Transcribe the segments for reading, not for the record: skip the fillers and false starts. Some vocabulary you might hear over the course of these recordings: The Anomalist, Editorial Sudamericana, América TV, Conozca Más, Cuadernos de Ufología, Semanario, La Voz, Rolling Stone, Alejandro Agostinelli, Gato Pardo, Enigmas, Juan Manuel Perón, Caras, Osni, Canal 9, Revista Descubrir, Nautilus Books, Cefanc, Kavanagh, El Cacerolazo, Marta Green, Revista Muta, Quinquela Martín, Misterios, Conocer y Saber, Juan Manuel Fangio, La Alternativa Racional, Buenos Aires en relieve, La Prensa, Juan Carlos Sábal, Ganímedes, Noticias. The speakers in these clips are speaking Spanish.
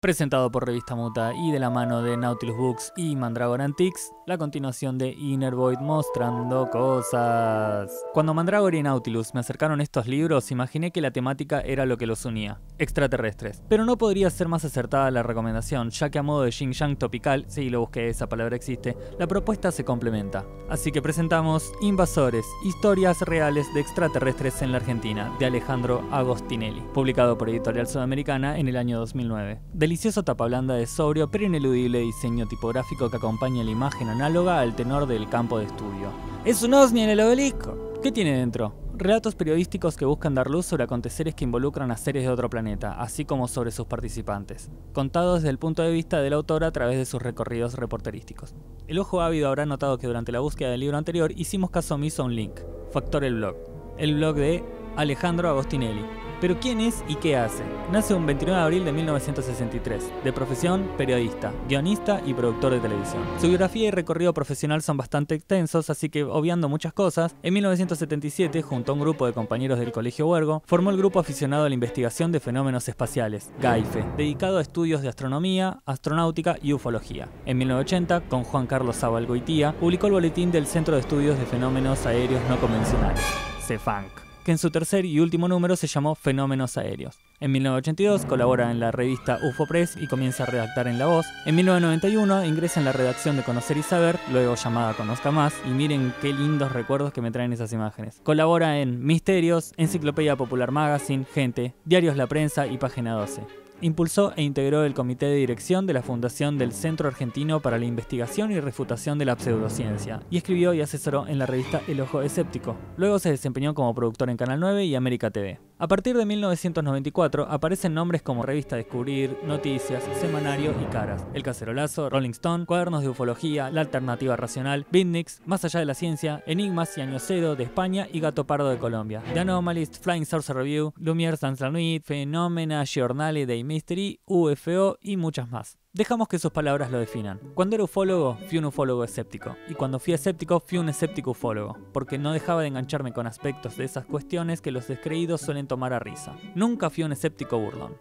Presentado por Revista Muta y de la mano de Nautilus Books y Mandrágora Antiques, la continuación de Innervoid mostrando cosas. Cuando Mandrágora y Nautilus me acercaron estos libros, imaginé que la temática era lo que los unía, extraterrestres. Pero no podría ser más acertada la recomendación, ya que a modo de yin yang topical, sí, lo busqué, esa palabra existe, la propuesta se complementa. Así que presentamos Invasores, historias reales de extraterrestres en la Argentina, de Alejandro Agostinelli, publicado por Editorial Sudamericana en el año 2009. Delicioso tapablanda de sobrio pero ineludible diseño tipográfico que acompaña la imagen análoga al tenor del campo de estudio. ¡Es un Osni en el obelisco! ¿Qué tiene dentro? Relatos periodísticos que buscan dar luz sobre aconteceres que involucran a seres de otro planeta, así como sobre sus participantes, contados desde el punto de vista del autor a través de sus recorridos reporterísticos. El ojo ávido habrá notado que durante la búsqueda del libro anterior hicimos caso omiso a un link, Factor el blog de Alejandro Agostinelli. Pero ¿quién es y qué hace? Nace un 29 de abril de 1963, de profesión periodista, guionista y productor de televisión. Su biografía y recorrido profesional son bastante extensos, así que obviando muchas cosas, en 1977, junto a un grupo de compañeros del Colegio Huergo, formó el grupo aficionado a la investigación de fenómenos espaciales, GAIFE, dedicado a estudios de astronomía, astronáutica y ufología. En 1980, con Juan Carlos Sábal, publicó el boletín del Centro de Estudios de Fenómenos Aéreos No Convencionales, Cefanc, que en su tercer y último número se llamó Fenómenos Aéreos. En 1982 colabora en la revista UFO Press y comienza a redactar en La Voz. En 1991 ingresa en la redacción de Conocer y Saber, luego llamada Conozca Más, y miren qué lindos recuerdos que me traen esas imágenes. Colabora en Misterios, Enciclopedia Popular Magazine, Gente, Diarios La Prensa y Página 12. Impulsó e integró el comité de dirección de la fundación del Centro Argentino para la Investigación y Refutación de la Pseudociencia y escribió y asesoró en la revista El Ojo Escéptico. Luego se desempeñó como productor en Canal 9 y América TV. A partir de 1994 aparecen nombres como Revista Descubrir, Noticias, Semanario y Caras, El Cacerolazo, Rolling Stone, Cuadernos de Ufología, La Alternativa Racional, Bitniks, Más Allá de la Ciencia, Enigmas y Año Cero de España y Gato Pardo de Colombia, The Anomalist, Flying Saucer Review, Lumière Sans la Nuit, Phenomena, Giornale dei Mystery, UFO y muchas más. Dejamos que sus palabras lo definan. Cuando era ufólogo, fui un ufólogo escéptico. Y cuando fui escéptico, fui un escéptico ufólogo. Porque no dejaba de engancharme con aspectos de esas cuestiones que los descreídos suelen tomar a risa. Nunca fui un escéptico burlón.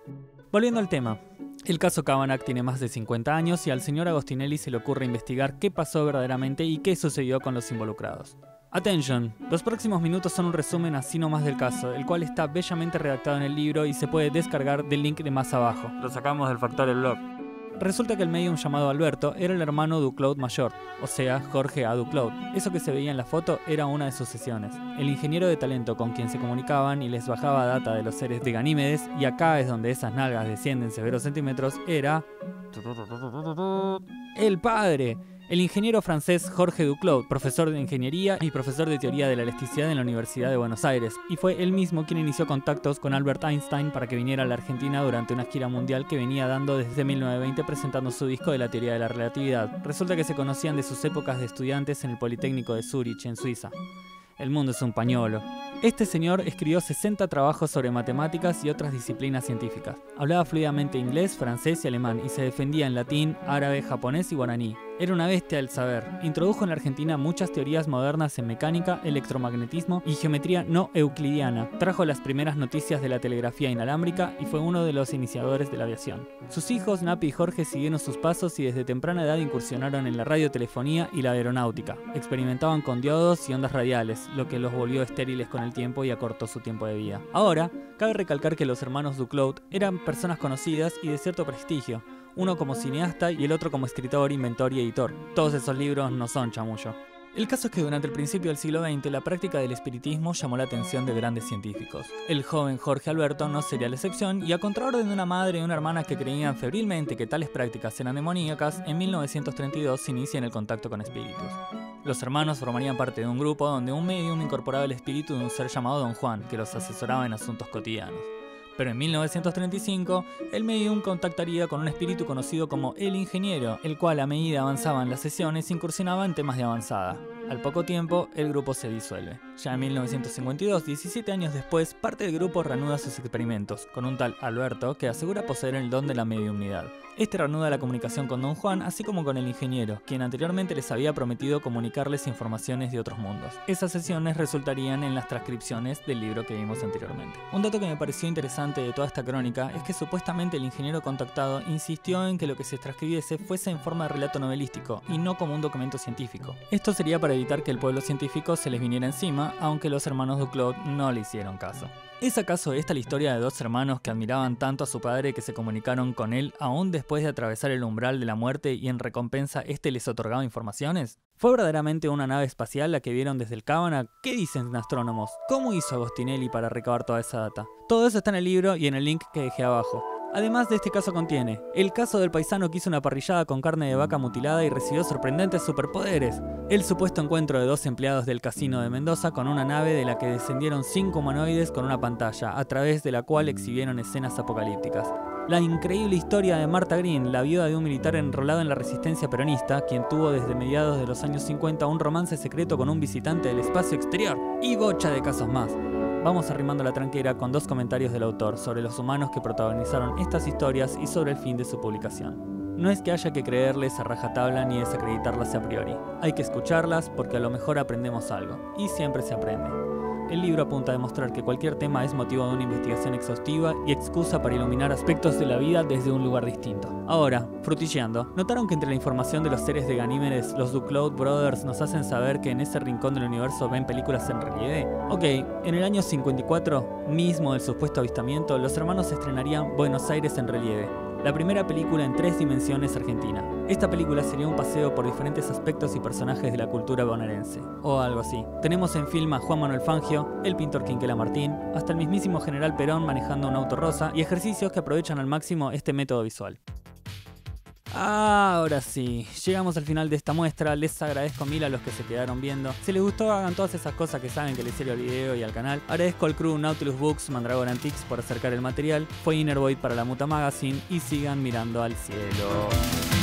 Volviendo al tema. El caso Kavanagh tiene más de 50 años y al señor Agostinelli se le ocurre investigar qué pasó verdaderamente y qué sucedió con los involucrados. Atención, los próximos minutos son un resumen así nomás del caso, el cual está bellamente redactado en el libro y se puede descargar del link de más abajo. Lo sacamos del Factor el blog. Resulta que el medium llamado Alberto era el hermano de Duclos mayor, o sea, Jorge A. Duclos. Eso que se veía en la foto era una de sus sesiones. El ingeniero de talento con quien se comunicaban y les bajaba data de los seres de Ganímedes, y acá es donde esas nalgas descienden severos centímetros, era... ¡el padre! El ingeniero francés Jorge Duclos, profesor de ingeniería y profesor de teoría de la electricidad en la Universidad de Buenos Aires, y fue él mismo quien inició contactos con Albert Einstein para que viniera a la Argentina durante una gira mundial que venía dando desde 1920 presentando su disco de la teoría de la relatividad. Resulta que se conocían de sus épocas de estudiantes en el Politécnico de Zúrich, en Suiza. El mundo es un pañuelo. Este señor escribió 60 trabajos sobre matemáticas y otras disciplinas científicas. Hablaba fluidamente inglés, francés y alemán y se defendía en latín, árabe, japonés y guaraní. Era una bestia del saber. Introdujo en la Argentina muchas teorías modernas en mecánica, electromagnetismo y geometría no euclidiana. Trajo las primeras noticias de la telegrafía inalámbrica y fue uno de los iniciadores de la aviación. Sus hijos, Napi y Jorge, siguieron sus pasos y desde temprana edad incursionaron en la radiotelefonía y la aeronáutica. Experimentaban con diodos y ondas radiales, lo que los volvió estériles con el tiempo y acortó su tiempo de vida. Ahora, cabe recalcar que los hermanos Duclos eran personas conocidas y de cierto prestigio, uno como cineasta y el otro como escritor, inventor y editor. Todos esos libros no son chamullo. El caso es que durante el principio del siglo XX la práctica del espiritismo llamó la atención de grandes científicos. El joven Jorge Alberto no sería la excepción y a contraorden de una madre y una hermana que creían febrilmente que tales prácticas eran demoníacas, en 1932 se inicia en el contacto con espíritus. Los hermanos formarían parte de un grupo donde un médium incorporaba el espíritu de un ser llamado Don Juan, que los asesoraba en asuntos cotidianos. Pero en 1935, el médium contactaría con un espíritu conocido como el ingeniero, el cual a medida avanzaban las sesiones incursionaba en temas de avanzada. Al poco tiempo, el grupo se disuelve. Ya en 1952, 17 años después, parte del grupo reanuda sus experimentos, con un tal Alberto que asegura poseer el don de la mediumnidad. Este reanuda la comunicación con Don Juan, así como con el ingeniero, quien anteriormente les había prometido comunicarles informaciones de otros mundos. Esas sesiones resultarían en las transcripciones del libro que vimos anteriormente. Un dato que me pareció interesante de toda esta crónica es que supuestamente el ingeniero contactado insistió en que lo que se transcribiese fuese en forma de relato novelístico, y no como un documento científico. Esto sería para evitar que el pueblo científico se les viniera encima, aunque los hermanos Duclos no le hicieron caso. ¿Es acaso esta la historia de dos hermanos que admiraban tanto a su padre que se comunicaron con él aún después de atravesar el umbral de la muerte y en recompensa este les otorgaba informaciones? ¿Fue verdaderamente una nave espacial la que vieron desde el Kavanagh? ¿Qué dicen astrónomos? ¿Cómo hizo Agostinelli para recabar toda esa data? Todo eso está en el libro y en el link que dejé abajo. Además de este caso contiene el caso del paisano que hizo una parrillada con carne de vaca mutilada y recibió sorprendentes superpoderes, el supuesto encuentro de dos empleados del casino de Mendoza con una nave de la que descendieron 5 humanoides con una pantalla, a través de la cual exhibieron escenas apocalípticas. La increíble historia de Marta Green, la viuda de un militar enrolado en la resistencia peronista, quien tuvo desde mediados de los años 50 un romance secreto con un visitante del espacio exterior, y bocha de casos más. Vamos arrimando la tranquera con 2 comentarios del autor sobre los humanos que protagonizaron estas historias y sobre el fin de su publicación. No es que haya que creerles a rajatabla ni desacreditarlas a priori. Hay que escucharlas porque a lo mejor aprendemos algo, y siempre se aprende. El libro apunta a demostrar que cualquier tema es motivo de una investigación exhaustiva y excusa para iluminar aspectos de la vida desde un lugar distinto. Ahora, frutilleando, ¿notaron que entre la información de los seres de Ganímedes, los Duclos Brothers nos hacen saber que en ese rincón del universo ven películas en relieve? Ok, en el año 54, mismo del supuesto avistamiento, los hermanos estrenarían Buenos Aires en relieve, la primera película en 3 dimensiones argentina. Esta película sería un paseo por diferentes aspectos y personajes de la cultura bonaerense, o algo así. Tenemos en film a Juan Manuel Fangio, el pintor Quinquela Martín, hasta el mismísimo general Perón manejando un auto rosa, y ejercicios que aprovechan al máximo este método visual. Ahora sí, llegamos al final de esta muestra, les agradezco mil a los que se quedaron viendo. Si les gustó, hagan todas esas cosas que saben que les sirve al video y al canal. Agradezco al crew Nautilus Books, Mandrágora Antiques por acercar el material, fue Innervoid para la Muta Magazine y sigan mirando al cielo.